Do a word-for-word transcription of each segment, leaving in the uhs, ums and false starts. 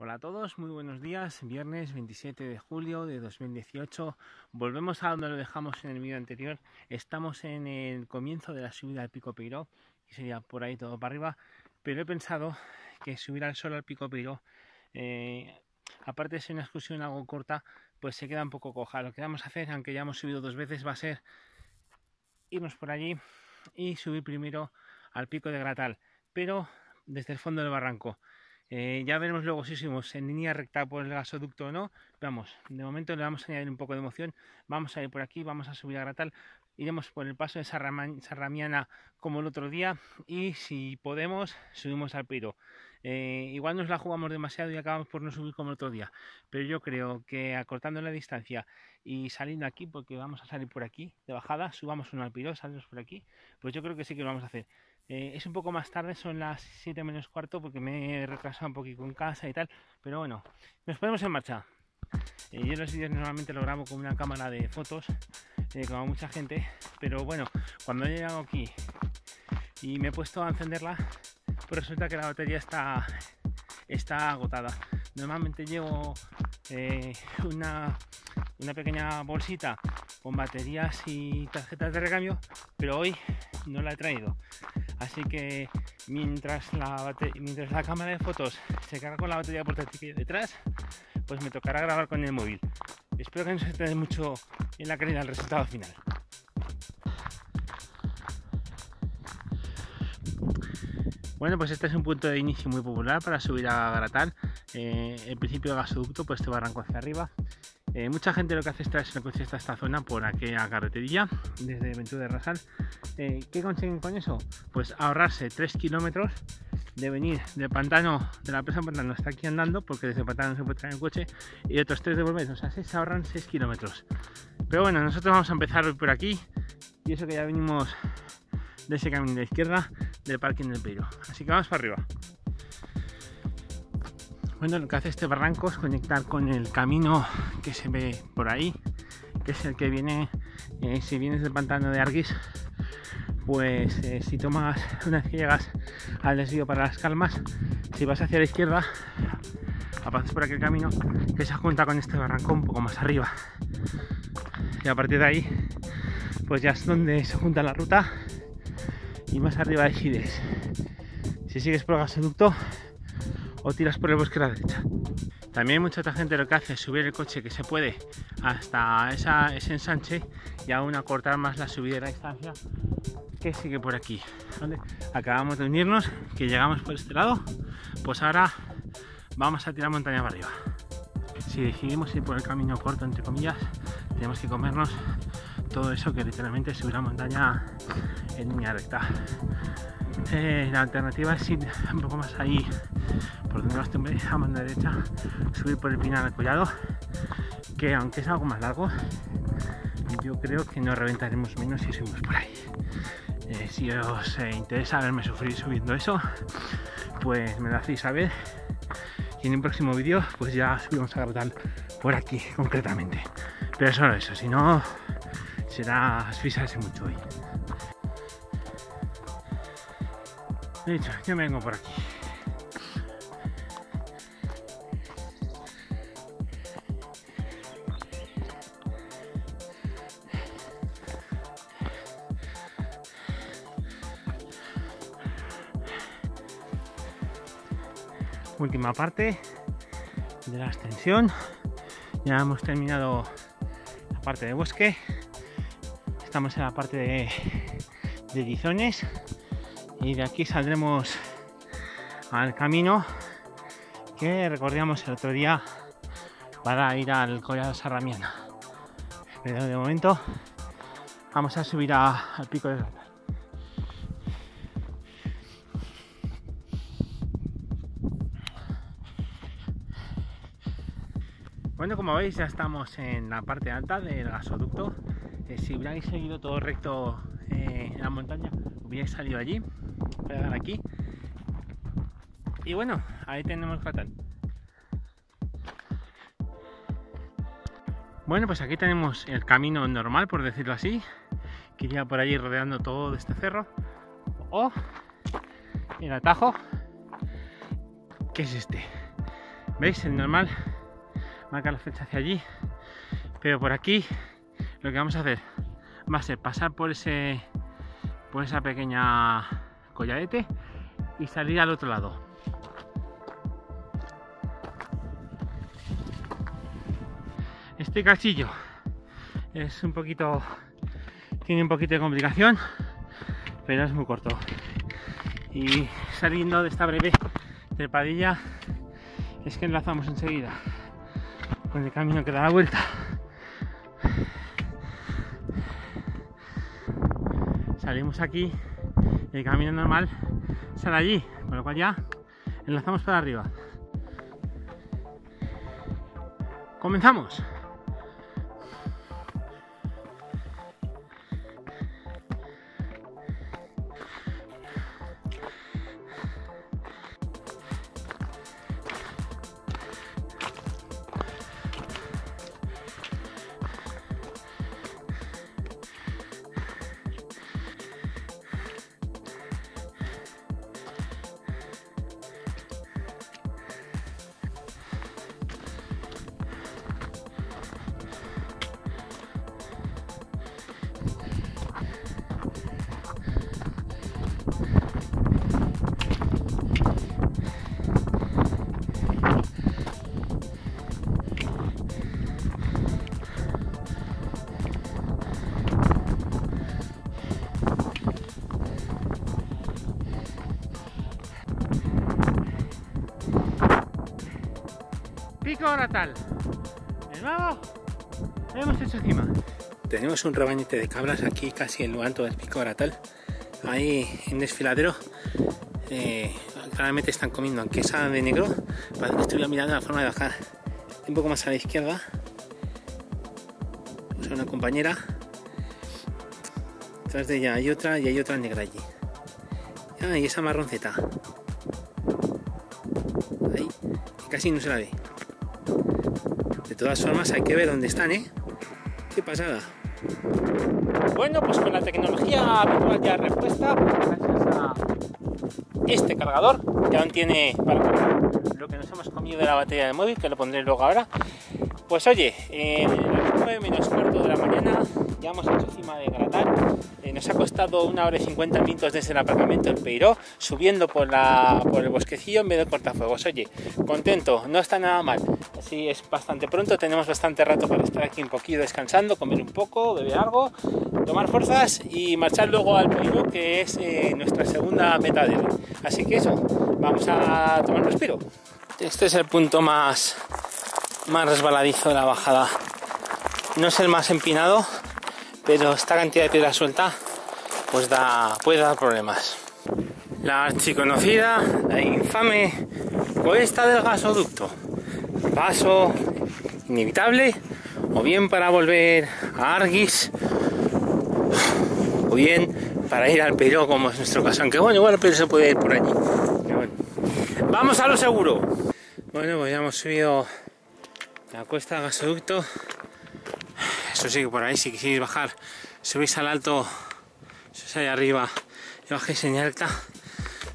Hola a todos, muy buenos días, viernes veintisiete de julio de dos mil dieciocho, volvemos a donde lo dejamos en el vídeo anterior. Estamos en el comienzo de la subida al pico Peiró, y sería por ahí todo para arriba, pero he pensado que subir al sol al pico Peiró, eh, aparte de ser una excursión algo corta, pues se queda un poco coja. Lo que vamos a hacer, aunque ya hemos subido dos veces, va a ser irnos por allí y subir primero al pico de Gratal, pero desde el fondo del barranco. Eh, ya veremos luego si subimos en línea recta por el gasoducto o no. Vamos, de momento le vamos a añadir un poco de emoción. Vamos a ir por aquí, vamos a subir a Gratal. Iremos por el paso de Sarramiana como el otro día. Y si podemos, subimos al Peiró. Eh, igual nos la jugamos demasiado y acabamos por no subir como el otro día. Pero yo creo que acortando la distancia y saliendo aquí, porque vamos a salir por aquí de bajada, subamos uno al Peiró, salimos por aquí. Pues yo creo que sí que lo vamos a hacer. Eh, es un poco más tarde, son las siete menos cuarto, porque me he retrasado un poquito en casa y tal, pero bueno, nos ponemos en marcha. Eh, yo los vídeos normalmente lo grabo con una cámara de fotos, eh, como mucha gente, pero bueno, cuando he llegado aquí y me he puesto a encenderla, pues resulta que la batería está, está agotada. Normalmente llevo eh, una, una pequeña bolsita con baterías y tarjetas de recambio, pero hoy no la he traído. Así que mientras la, mientras la cámara de fotos se carga con la batería portátil que hay detrás, pues me tocará grabar con el móvil. Espero que no se tarde mucho en la calidad del resultado final. Bueno, pues este es un punto de inicio muy popular para subir a Gratal. Eh, el principio del gasoducto, pues este barranco hacia arriba. Eh, mucha gente lo que hace es traerse el coche hasta esta zona por aquella carreterilla desde Ventura de Rasal. Eh, ¿Qué consiguen con eso? Pues ahorrarse tres kilómetros de venir del pantano, de la presa pantano hasta aquí andando, porque desde el pantano se puede traer el coche, y otros tres de volver. O sea, se ahorran seis kilómetros. Pero bueno, nosotros vamos a empezar hoy por aquí, y eso que ya venimos de ese camino de izquierda del parking del Peiró. Así que vamos para arriba. Bueno, lo que hace este barranco es conectar con el camino que se ve por ahí, que es el que viene, eh, si vienes del pantano de Arguis, pues eh, si tomas, una vez que llegas al desvío para las Calmas, si vas hacia la izquierda, pasas por aquel camino que se junta con este barranco un poco más arriba. Y a partir de ahí, pues ya es donde se junta la ruta y más arriba decides si sigues por el gasoducto o tiras por el bosque a la derecha. También mucha otra gente lo que hace es subir el coche que se puede hasta esa, ese ensanche y aún acortar más la subida de la distancia que sigue por aquí, ¿vale? Acabamos de unirnos, que llegamos por este lado, pues ahora vamos a tirar montaña para arriba. Si decidimos ir por el camino corto, entre comillas, tenemos que comernos todo eso que literalmente es subir la montaña en línea recta. Eh, la alternativa es ir un poco más ahí, por donde los timbres a mano derecha, subir por el pinar al collado, que aunque es algo más largo, yo creo que nos reventaremos menos si subimos por ahí. Eh, si os eh, interesa verme sufrir subiendo eso, pues me lo hacéis saber, y en el próximo vídeo pues ya subimos a Gratal por aquí concretamente. Pero solo eso, si no será asfixiarse mucho hoy. De hecho, yo me vengo por aquí. Última parte de la ascensión. Ya hemos terminado la parte de bosque. Estamos en la parte de, de guizones. Y de aquí saldremos al camino que recorríamos el otro día para ir al Collado Sarramaña. Pero de momento vamos a subir a, al pico de Gratal. Bueno, como veis, ya estamos en la parte alta del gasoducto. Eh, si hubierais seguido todo recto eh, en la montaña, hubierais salido allí. Voy a dar aquí. Y bueno, ahí tenemos Gratal. Bueno, pues aquí tenemos el camino normal, por decirlo así, que iría por allí rodeando todo este cerro. O el atajo, que es este. ¿Veis? El normal marca la flecha hacia allí, pero por aquí lo que vamos a hacer va a ser pasar por ese por esa pequeña colladete y salir al otro lado. Este cachillo es un poquito, tiene un poquito de complicación, pero es muy corto, y saliendo de esta breve trepadilla es que enlazamos enseguida con el camino que da la vuelta. Salimos aquí, el camino normal sale allí, con lo cual ya enlazamos para arriba. ¡Comenzamos! Pico de Gratal, de nuevo lo hemos hecho encima. Tenemos un rebañete de cabras aquí casi en lo alto del Pico de Gratal, ahí en desfiladero. Eh, claramente están comiendo, aunque saben de negro, para que estuviera mirando la forma de bajar. Un poco más a la izquierda, pues una compañera, detrás de ella hay otra y hay otra negra allí. Ah, y esa marronceta, ahí, casi no se la ve. De todas formas hay que ver dónde están, ¿eh? ¡Qué pasada! Bueno, pues con la tecnología habitual ya repuesta, gracias a este cargador, que aún tiene para cargar lo que nos hemos comido de la batería del móvil, que lo pondré luego ahora. Pues oye, en las nueve menos cuarto de la mañana ya hemos hecho cima de Gratal. Eh, nos ha costado una hora y cincuenta minutos desde el aparcamiento del Peiró, subiendo por, la, por el bosquecillo en vez de cortafuegos. Oye, contento, no está nada mal. Así es bastante pronto, tenemos bastante rato para estar aquí un poquito descansando, comer un poco, beber algo, tomar fuerzas y marchar luego al Peiró, que es eh, nuestra segunda meta de hoy. Así que eso, vamos a tomar un respiro. Este es el punto más, más resbaladizo de la bajada. No es el más empinado, pero esta cantidad de piedra suelta pues da, puede dar problemas. La archiconocida, la infame cuesta del gasoducto. Paso inevitable, o bien para volver a Arguis, o bien para ir al Peiró, como es nuestro caso. Aunque bueno, igual el Peiró se puede ir por allí. Pero bueno. ¡Vamos a lo seguro! Bueno, pues ya hemos subido la cuesta del gasoducto. Eso sí, por ahí, si quisierais bajar, subís al alto, eso es ahí arriba, y bajáis en alta.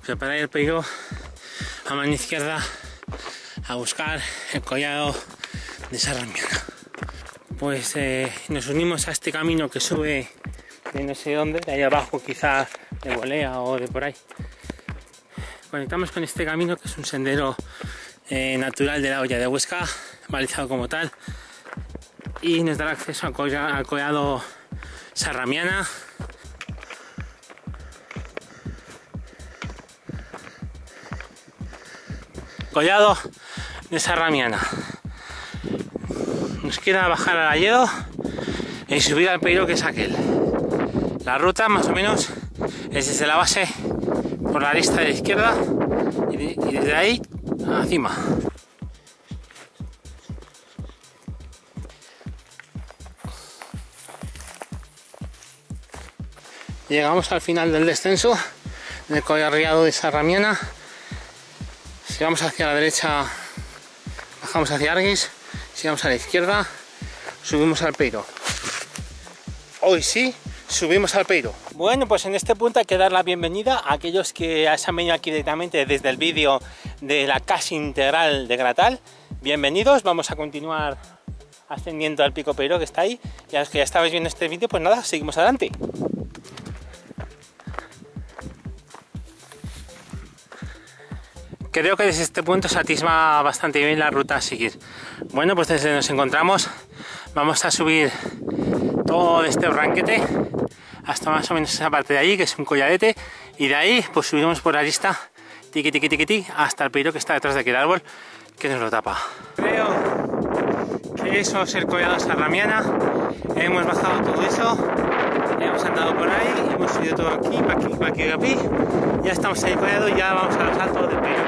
Pero para ir al Peiró, a mano izquierda, a buscar el collado de Sarramiana. Pues eh, nos unimos a este camino que sube de no sé dónde, de ahí abajo, quizá de Bolea o de por ahí. Conectamos con este camino, que es un sendero eh, natural de la Olla de Huesca, balizado como tal, y nos dará acceso al collado, al collado Sarramiana. Collado de Sarramiana. Nos queda bajar al Ayedo y subir al Peiró, que es aquel. La ruta más o menos es desde la base por la arista de la izquierda y, de, y desde ahí a la cima. Llegamos al final del descenso del collado de Sarramiana. Si vamos hacia la derecha, bajamos hacia Arguis. Si vamos a la izquierda, subimos al Peiró. Hoy sí, subimos al Peiró. Bueno, pues en este punto hay que dar la bienvenida a aquellos que se han venido aquí directamente desde el vídeo de la casi integral de Gratal. Bienvenidos, vamos a continuar ascendiendo al pico Peiró que está ahí. Y a los que ya estabais viendo este vídeo, pues nada, seguimos adelante. Creo que desde este punto se atisba bastante bien la ruta a seguir. Bueno, pues desde donde nos encontramos vamos a subir todo este branquete hasta más o menos esa parte de allí, que es un colladete, y de ahí pues subimos por la lista tiqui tiqui tiqui tiqui hasta el Peiró que está detrás de aquel árbol que nos lo tapa. Creo que eso es el collado Sarramiana. Hemos bajado todo eso, hemos andado por ahí, hemos subido todo aquí, pa' aquí, pa' aquí, pa' aquí. Ya estamos ahí collado y ya vamos a los altos del Peiró.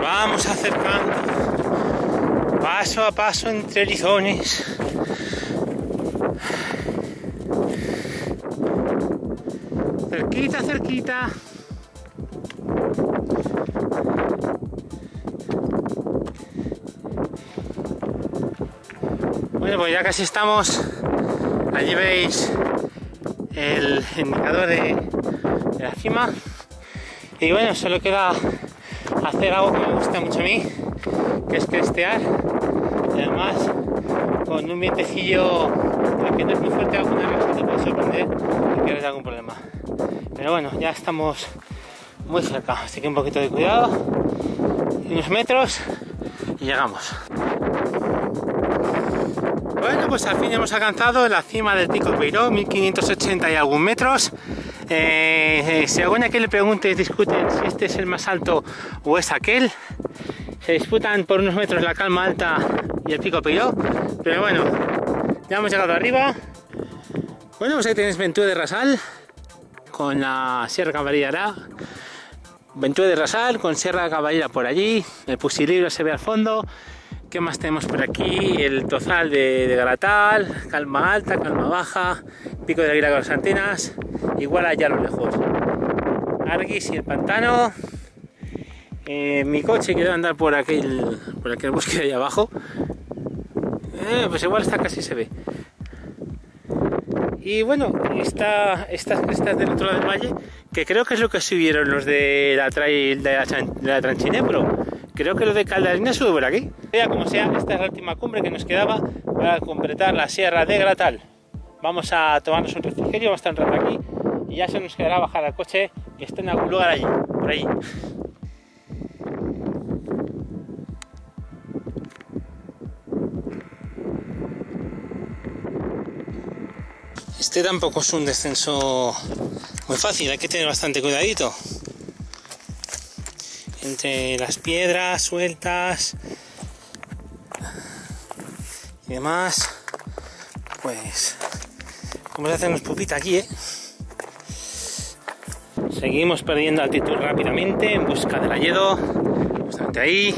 Vamos acercando paso a paso entre lizones. Cerquita, cerquita. Bueno, pues ya casi estamos. Allí veis el indicador de, de la cima. Y bueno, solo queda hacer algo que me gusta mucho a mí, que es crestear, y además con un vientecillo que no es muy fuerte, alguna vez te puede sorprender y que haya algún problema. Pero bueno, ya estamos muy cerca, así que un poquito de cuidado, unos metros y llegamos. Bueno, pues al fin hemos alcanzado la cima del pico Peiró, mil quinientos ochenta y algún metros. Eh, eh, si alguna que le pregunte discuten si este es el más alto o es aquel. Se disputan por unos metros la Calma Alta y el pico Peiró, pero bueno, ya hemos llegado arriba. Bueno, pues ahí tenéis Ventura de Rasal con la Sierra Caballera, Ventura de Rasal con Sierra Caballera por allí, el Pusilibro se ve al fondo. ¿Qué más tenemos por aquí? El tozal de, de Gratal, Calma Alta, Calma Baja, Pico de Aguila con las antenas, igual allá a lo lejos. Arguis y el pantano. Eh, mi coche que debe andar por aquel, por aquel bosque de ahí abajo. Eh, pues igual está casi se ve. Y bueno, está, estas crestas del otro lado del valle, que creo que es lo que subieron los de la trail de la, de la Tranchinebro. Creo que lo de Caldarina sube por aquí. Sea como sea, esta es la última cumbre que nos quedaba para completar la Sierra de Gratal. Vamos a tomarnos un refrigerio, vamos a estar un rato aquí y ya se nos quedará bajar al coche que está en algún lugar allí, por allí. Este tampoco es un descenso muy fácil, hay que tener bastante cuidadito. Entre las piedras sueltas y demás, pues vamos a hacernos pupita aquí, ¿eh? Seguimos perdiendo altitud rápidamente en busca del hayedo, justamente ahí.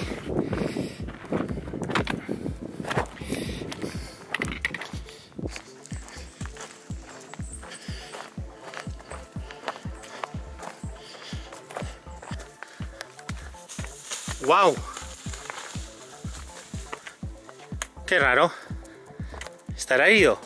¡Wow! ¡Qué raro! ¿Estará herido?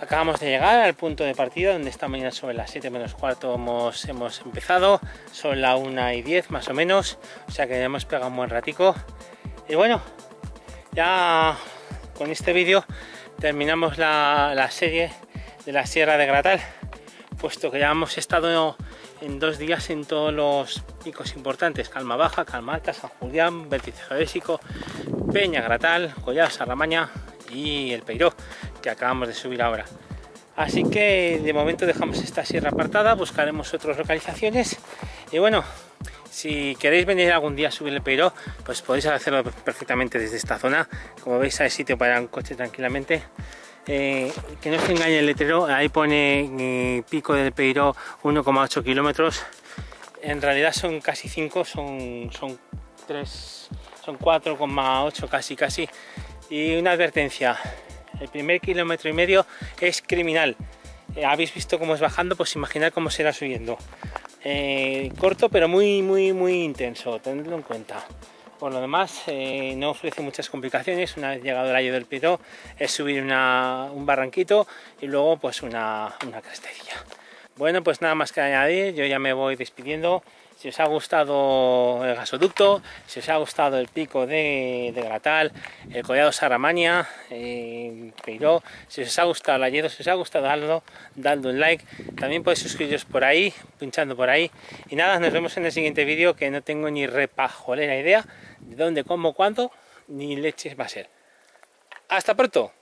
Acabamos de llegar al punto de partida donde esta mañana sobre las siete menos cuarto hemos, hemos empezado, son las una y diez más o menos, o sea que ya hemos pegado un buen ratico. Y bueno, ya con este vídeo terminamos la, la serie de la Sierra de Gratal, puesto que ya hemos estado en dos días en todos los picos importantes: Calma Baja, Calma Alta, San Julián, Vértice Javésico, Peña Gratal, Collado Sarramaña y el Peiró, que acabamos de subir ahora. Así que de momento dejamos esta sierra apartada, buscaremos otras localizaciones. Y bueno, Si queréis venir algún día a subir el Peiró, pues podéis hacerlo perfectamente desde esta zona. Como veis, hay sitio para un coche tranquilamente. Eh, que no os engañe el letrero, ahí pone eh, Pico del Peiró uno coma ocho kilómetros. En realidad son casi cinco, son, son tres, son cuatro coma ocho casi casi. Y una advertencia: el primer kilómetro y medio es criminal. Eh, habéis visto cómo es bajando, pues imaginad cómo será subiendo. Eh, corto pero muy muy muy intenso, tenedlo en cuenta. Por lo demás, eh, no ofrece muchas complicaciones. Una vez llegado el Ayo del Peiró es subir una, un barranquito y luego pues una, una crestería. Bueno, pues nada más que añadir, yo ya me voy despidiendo. Si os ha gustado el gasoducto, si os ha gustado el pico de, de Gratal, el Collado Sarramaña, eh, Peiró, si os ha gustado el Ayo, si os ha gustado algo, dadle un like. También podéis suscribiros por ahí, pinchando por ahí. Y nada, nos vemos en el siguiente vídeo, que no tengo ni repajolera idea de dónde, cómo, cuándo, ni leches va a ser. ¡Hasta pronto!